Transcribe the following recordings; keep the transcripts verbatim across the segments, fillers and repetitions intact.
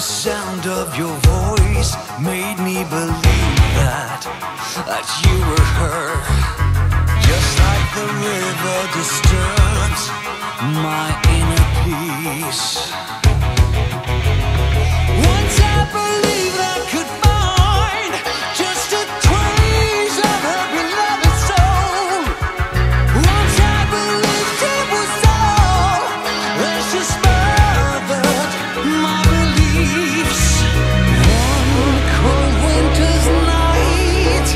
the sound of your voice made me believe that that you were her. Just like the river disturbs my inner peace. Once I believed I could find just a trace of her beloved soul. Once I believed it was all that she smothered my beliefs. One cold winter's night,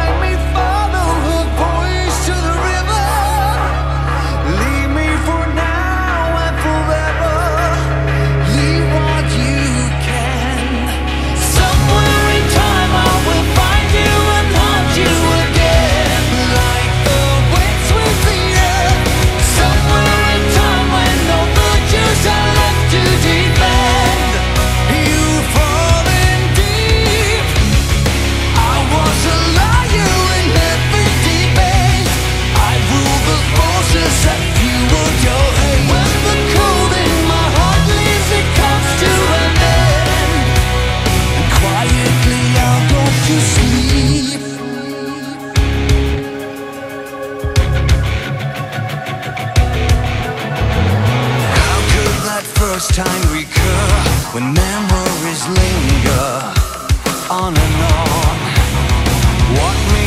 I may follow her voice to the river. Leave me for now and forever. Leave what you can. Somewhere in time I will find you and haunt you again. Like the wind sweeps the earth. Somewhere in time when no virtues are left to defend. You fall in deep. I was a liar in every debate. I rule the forces that fuel your hate. When the cold in my heart leaves, it comes to an end. And quietly I'll go to sleep. How could that first time recur when memories linger on and on? What